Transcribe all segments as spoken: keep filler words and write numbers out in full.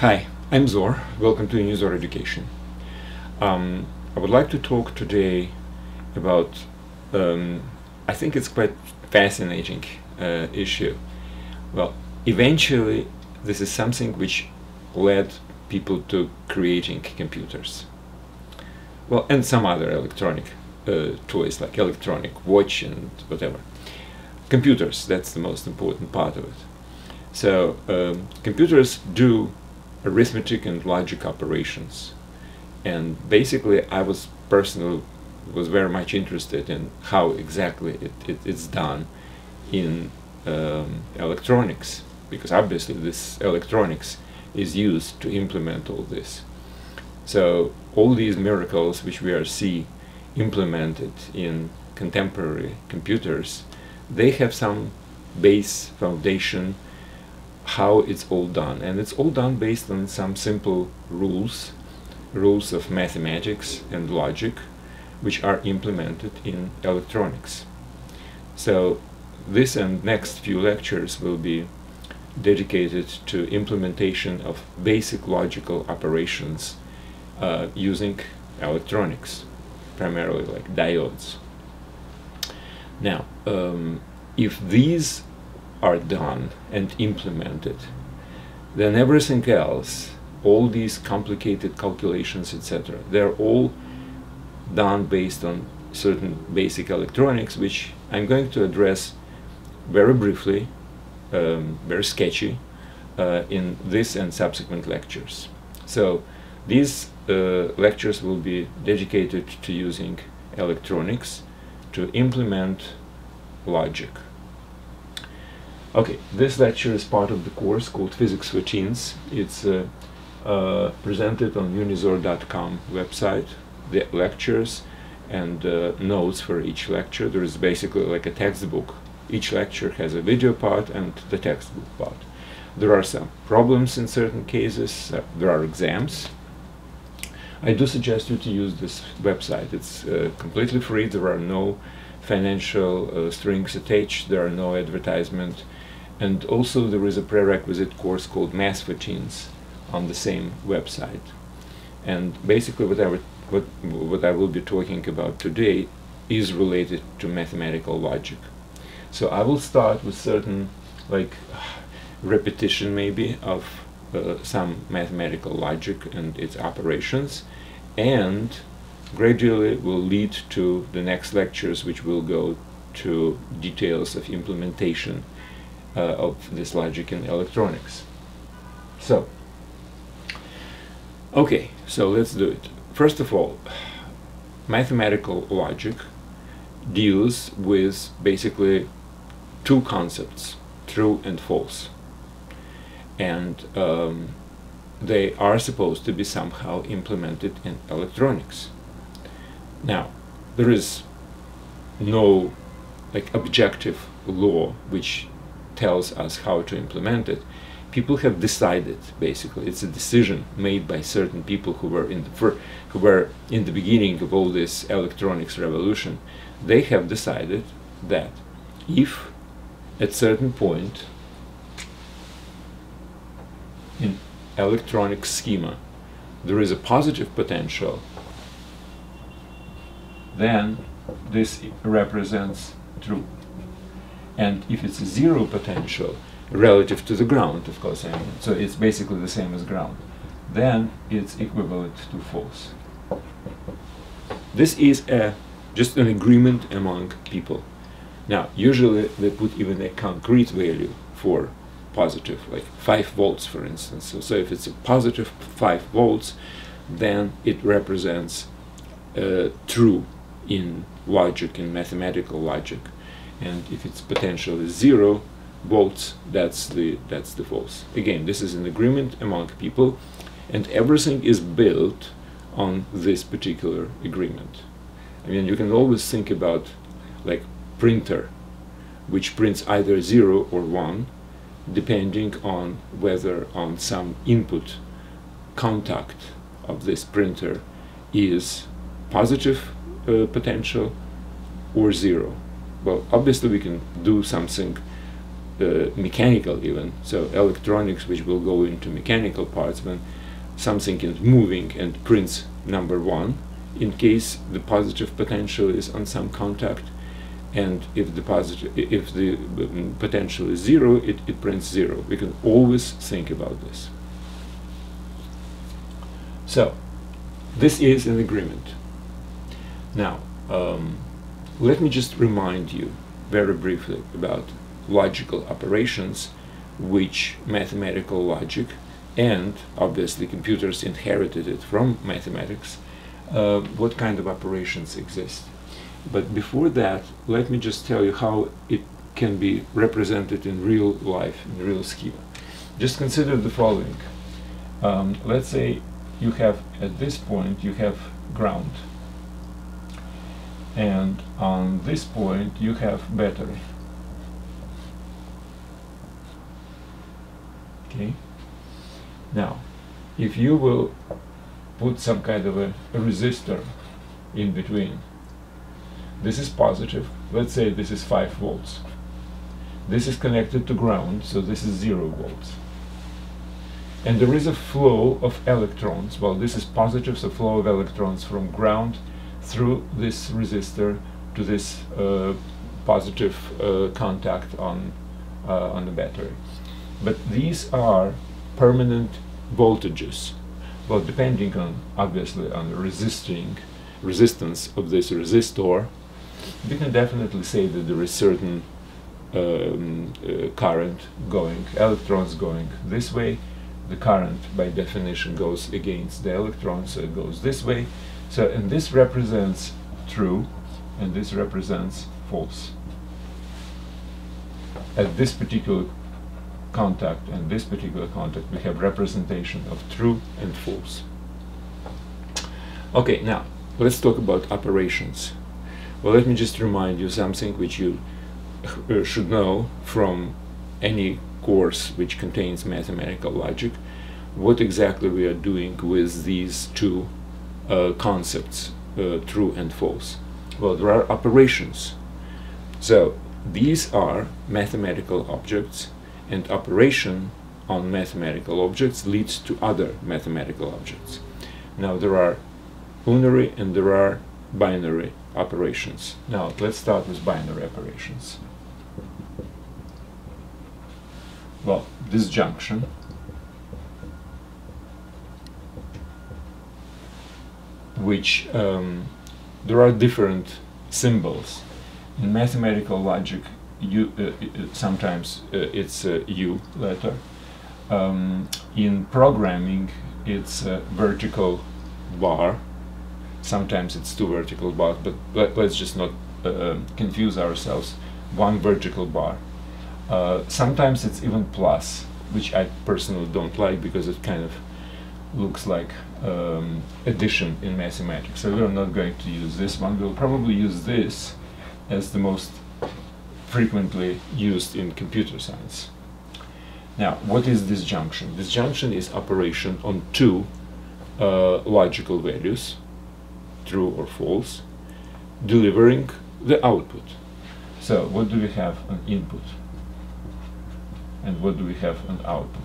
Hi, I'm Zor. Welcome to unizor Education. Um, I would like to talk today about, um, I think it's quite fascinating uh, issue. Well, eventually this is something which led people to creating computers. Well, and some other electronic uh, toys like electronic watch and whatever. Computers, that's the most important part of it. So, um, computers do arithmetic and logic operations, and basically I was personally was very much interested in how exactly it, it, it's done in um, electronics, because obviously this electronics is used to implement all this. So all these miracles which we are see implemented in contemporary computers, they have some base foundation how it's all done, and it's all done based on some simple rules rules of mathematics and logic which are implemented in electronics. So this and next few lectures will be dedicated to implementation of basic logical operations uh, using electronics, primarily like diodes. Now, um, if these are done and implemented, then everything else, all these complicated calculations, et cetera, they're all done based on certain basic electronics, which I'm going to address very briefly, um, very sketchy, uh, in this and subsequent lectures. So these uh, lectures will be dedicated to using electronics to implement logic. Okay, this lecture is part of the course called Physics for Teens. It's uh, uh, presented on unizor dot com website, the lectures and uh, notes for each lecture. There is basically like a textbook. Each lecture has a video part and the textbook part. There are some problems in certain cases, uh, there are exams. I do suggest you to use this website. It's uh, completely free, there are no financial uh, strings attached, there are no advertisement. And also there is a prerequisite course called Math for Teens on the same website. And basically what I, what, what I will be talking about today is related to mathematical logic. So I will start with certain like repetition maybe of uh, some mathematical logic and its operations, and gradually will lead to the next lectures which will go to details of implementation Uh, of this logic in electronics. So, okay, so let's do it. First of all, mathematical logic deals with basically two concepts, true and false, and um, they are supposed to be somehow implemented in electronics. Now, there is no like objective law which tells us how to implement it. People have decided, basically it's a decision made by certain people who were in the fir- who were in the beginning of all this electronics revolution. They have decided that if at certain point in electronic schema there is a positive potential, then this represents true. And if it's a zero potential relative to the ground, of course, I mean, so it's basically the same as ground, then it's equivalent to false. This is a, just an agreement among people. Now, usually they put even a concrete value for positive, like five volts, for instance. So, so if it's a positive five volts, then it represents uh, true in logic, in mathematical logic. And if its potential is zero volts, that's the that's the false. Again, this is an agreement among people, and everything is built on this particular agreement. I mean, you can always think about like printer, which prints either zero or one, depending on whether on some input contact of this printer is positive uh, potential or zero. Well, obviously we can do something uh, mechanical even. So electronics, which will go into mechanical parts when something is moving and prints number one in case the positive potential is on some contact, and if the positive, if the um, potential is zero, it, it prints zero. We can always think about this. So this is an agreement. Now um, let me just remind you very briefly about logical operations, which mathematical logic, and obviously computers inherited it from mathematics, uh, what kind of operations exist. But before that, let me just tell you how it can be represented in real life, in real schema. Just consider the following. Um, let's say you have, at this point, you have ground. And on this point, you have battery. Okay. Now, if you will put some kind of a resistor in between, this is positive. Let's say this is five volts. This is connected to ground, so this is zero volts. And there is a flow of electrons. Well, this is positive, so flow of electrons from ground through this resistor to this uh, positive uh, contact on, uh, on the battery. But these are permanent voltages. Well, depending on, obviously, on the resisting, resistance of this resistor, we can definitely say that there is certain um, uh, current going, electrons going this way. The current, by definition, goes against the electrons, so it goes this way. So, and this represents true, and this represents false. At this particular contact and this particular contact, we have representation of true and false. Okay, now let's talk about operations. Well, let me just remind you something which you uh, should know from any course which contains mathematical logic, what exactly we are doing with these two Uh, concepts, uh, true and false. Well, there are operations. So these are mathematical objects, and operation on mathematical objects leads to other mathematical objects. Now there are unary and there are binary operations. Now let's start with binary operations. Well, disjunction. Which um, there are different symbols in mathematical logic. You uh, sometimes uh, it's a U letter. Um, in programming, it's a vertical bar. Sometimes it's two vertical bars, but let, let's just not uh, confuse ourselves. One vertical bar. Uh, sometimes it's even plus, which I personally don't like because it kind of looks like um, addition in mathematics. So we're not going to use this one. We'll probably use this as the most frequently used in computer science. Now, what is disjunction? Disjunction is operation on two uh, logical values, true or false, delivering the output. So what do we have on input? And what do we have on output?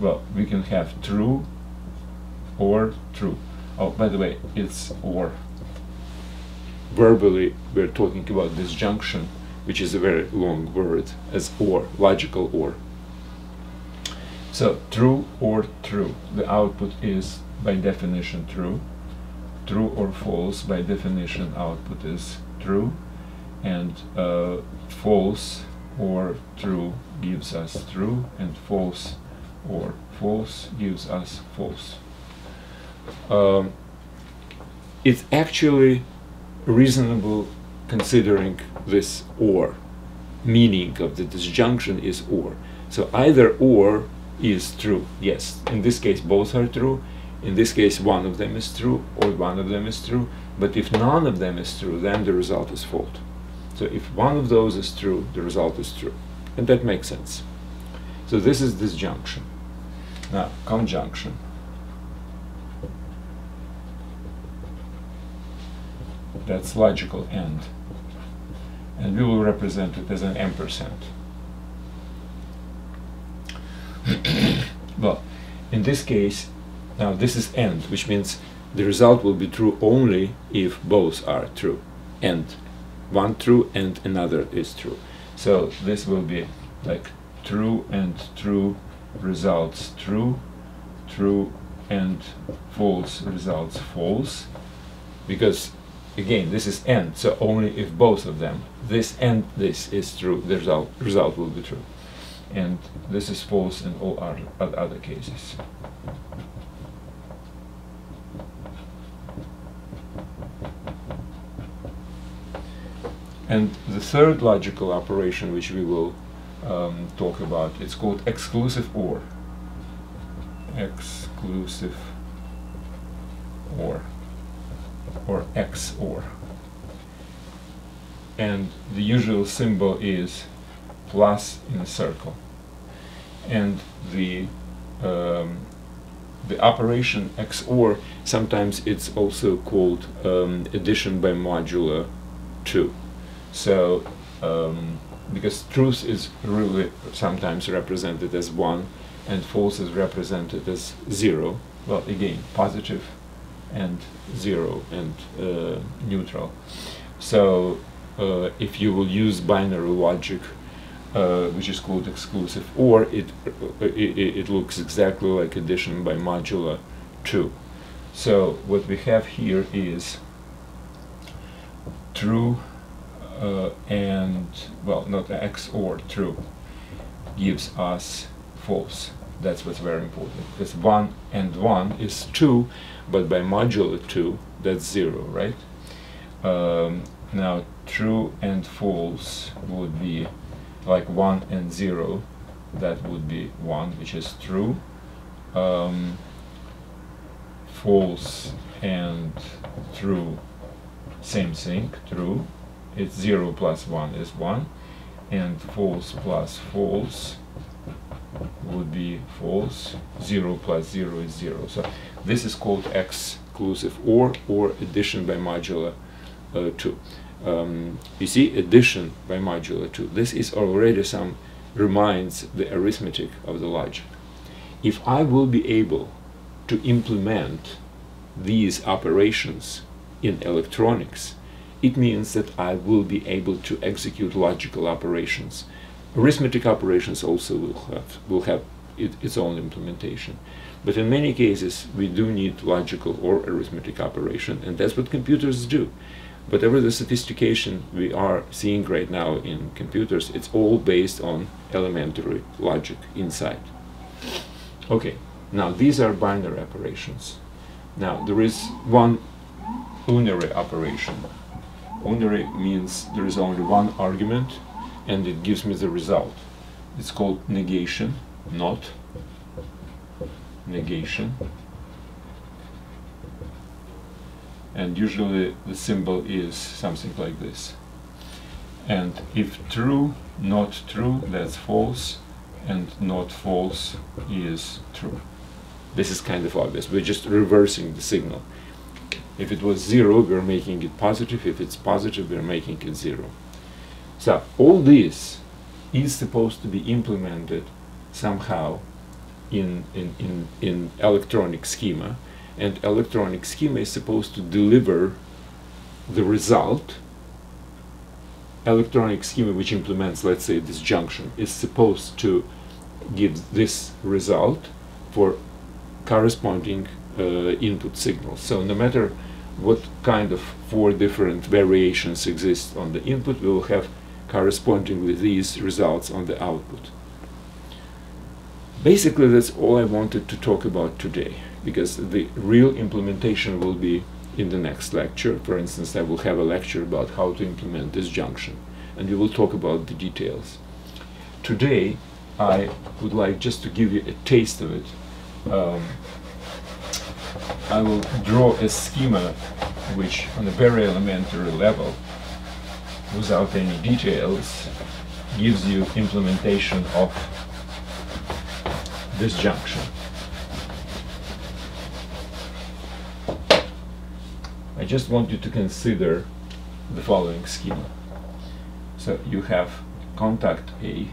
Well, we can have true or true. Oh, by the way, it's or. Verbally, we're talking about disjunction, which is a very long word, as or, logical or. So, true or true. The output is, by definition, true. True or false, by definition, output is true. And uh, false or true gives us true, and false or false gives us false. Um, it's actually reasonable considering this or. Meaning of the disjunction is or. So either or is true. Yes, in this case both are true. In this case one of them is true or one of them is true. But if none of them is true, then the result is false. So if one of those is true, the result is true. And that makes sense. So this is disjunction. Now, conjunction. That's logical AND. and we will represent it as an ampersand. Well, in this case, now this is AND, which means the result will be true only if both are true, and one true and another is true. So this will be like true and true results true, true and false results false, because again this is AND, so only if both of them, this and this, is true, the result result will be true, and this is false in all other other cases. And the third logical operation which we will um, talk about, it's called exclusive OR. Exclusive OR, or X O R. And the usual symbol is plus in a circle. And the um, the operation X O R, sometimes it's also called um, addition by modulo two. So, um, because truth is really sometimes represented as one, and false is represented as zero. Well, again, positive and zero and uh, neutral. So, uh, if you will use binary logic, uh, which is called exclusive OR, it, it it looks exactly like addition by modulo two. So, what we have here is true. Uh, and, well, not X O R, true, gives us false. That's what's very important, because one and one is two, but by modulo two, that's zero, right? Um, now, true and false would be like one and zero, that would be one, which is true. Um, false and true, same thing, true. It's zero plus one is one, and false plus false would be false, zero plus zero is zero. So this is called exclusive OR, or addition by modulo uh, two. Um, you see, addition by modulo two, this is already some, reminds the arithmetic of the logic. If I will be able to implement these operations in electronics, it means that I will be able to execute logical operations. Arithmetic operations also will have, will have it, its own implementation. But in many cases, we do need logical or arithmetic operation, and that's what computers do. Whatever the sophistication we are seeing right now in computers, it's all based on elementary logic inside. Okay, now these are binary operations. Now, there is one unary operation. Unary means there is only one argument, and it gives me the result. It's called negation, not negation. And usually the symbol is something like this. And if true, not true, that's false, and not false is true. This is kind of obvious. We're just reversing the signal. If it was zero, we're making it positive. If it's positive, we're making it zero. So all this is supposed to be implemented somehow in, in, in, in electronic schema. And electronic schema is supposed to deliver the result. Electronic schema which implements, let's say, this junction, is supposed to give this result for corresponding Uh, input signals. So no matter what kind of four different variations exist on the input, we will have correspondingly these results on the output. Basically, that's all I wanted to talk about today, because the real implementation will be in the next lecture. For instance, I will have a lecture about how to implement this junction, and we will talk about the details. Today, I would like just to give you a taste of it. Um, I will draw a schema which, on a very elementary level, without any details, gives you implementation of this junction. I just want you to consider the following schema. So you have contact A,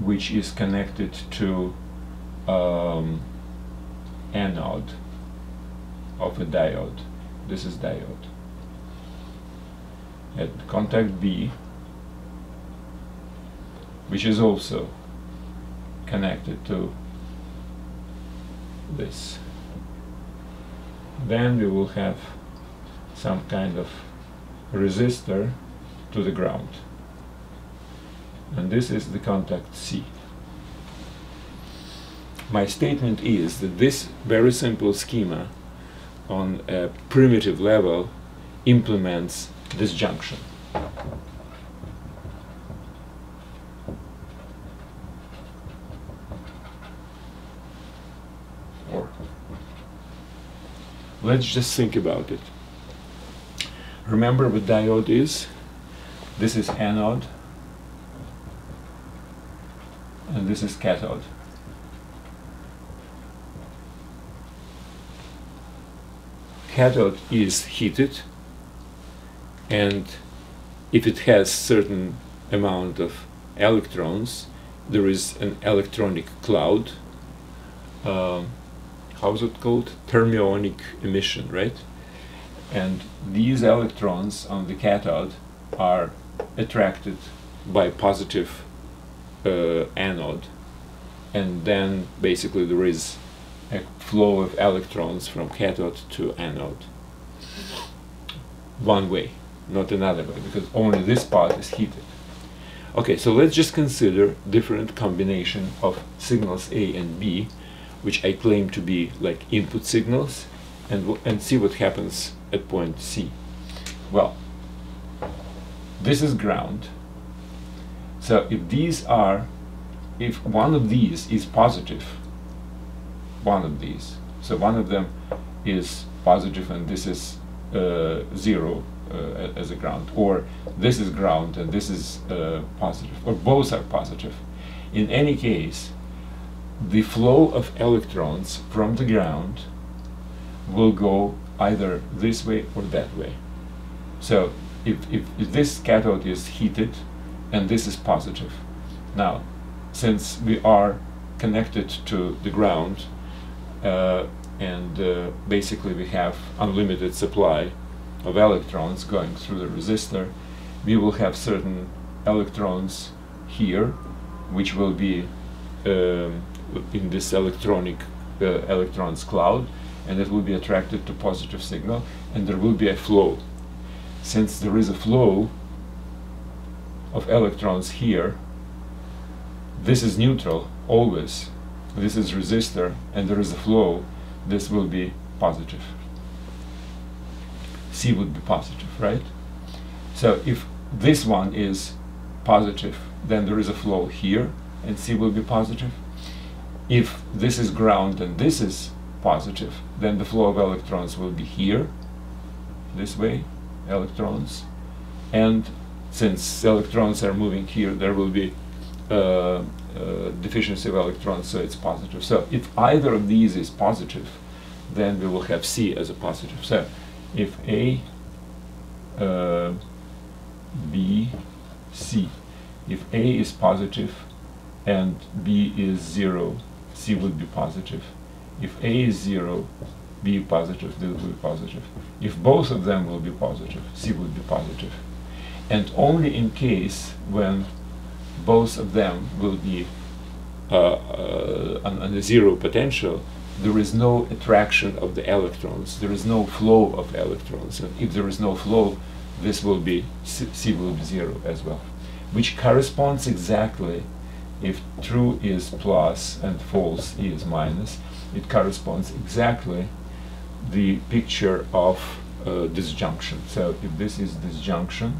which is connected to um, anode of a diode. This is diode. At contact B, which is also connected to this. Then we will have some kind of resistor to the ground. And this is the contact C. My statement is that this very simple schema on a primitive level implements this junction. Or let's just think about it. Remember what diode is? This is anode and this is cathode. Cathode is heated, and if it has certain amount of electrons, there is an electronic cloud. Uh, how's it called? Thermionic emission, right? And these electrons on the cathode are attracted by positive uh, anode, and then basically there is a flow of electrons from cathode to anode one way, not another way, because only this part is heated. Okay, so let's just consider different combination of signals A and B, which I claim to be like input signals, and, and see what happens at point C. Well, this is ground. So if these are, if one of these is positive, one of these, so one of them is positive and this is uh, zero uh, as a ground, or this is ground and this is uh, positive, or both are positive. In any case, the flow of electrons from the ground will go either this way or that way. So if, if, if this cathode is heated and this is positive, now since we are connected to the ground, Uh, and uh, basically we have unlimited supply of electrons going through the resistor, we will have certain electrons here which will be uh, in this electronic uh, electrons cloud, and it will be attracted to positive signal, and there will be a flow. Since there is a flow of electrons here, this is neutral always. This is resistor and there is a flow, this will be positive. C would be positive, right? So if this one is positive, then there is a flow here and C will be positive. If this is ground and this is positive, then the flow of electrons will be here, this way, electrons. And since electrons are moving here, there will be uh, Uh, deficiency of electrons, so it's positive. So if either of these is positive, then we will have C as a positive. So if A, uh, B, C, if A is positive and B is zero, C would be positive. If A is zero, B positive, this will be positive. If both of them will be positive, C would be positive. And only in case when both of them will be uh, uh, on, on a zero potential, there is no attraction of the electrons, there is no flow of electrons. And if there is no flow, this will be, C, C will be zero as well, which corresponds exactly, if true is plus and false is minus, it corresponds exactly the picture of uh, disjunction. So if this is disjunction,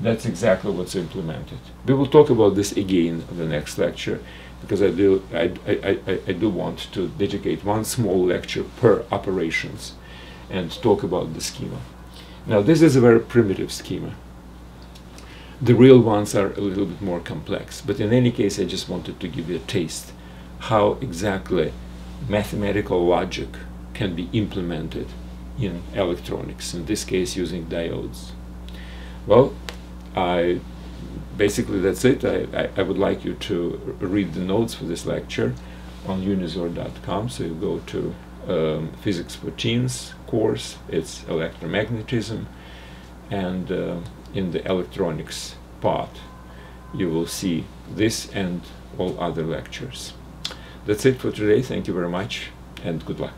that's exactly what's implemented. We will talk about this again in the next lecture, because I do, I, I, I, I do want to dedicate one small lecture per operations and talk about the schema. Now, this is a very primitive schema. The real ones are a little bit more complex, but in any case, I just wanted to give you a taste how exactly mathematical logic can be implemented in electronics, in this case using diodes. Well, I basically that's it. I, I, I would like you to read the notes for this lecture on unizor dot com. So you go to um, Physics for Teens course, it's Electromagnetism, and uh, in the Electronics part you will see this and all other lectures. That's it for today. Thank you very much and good luck.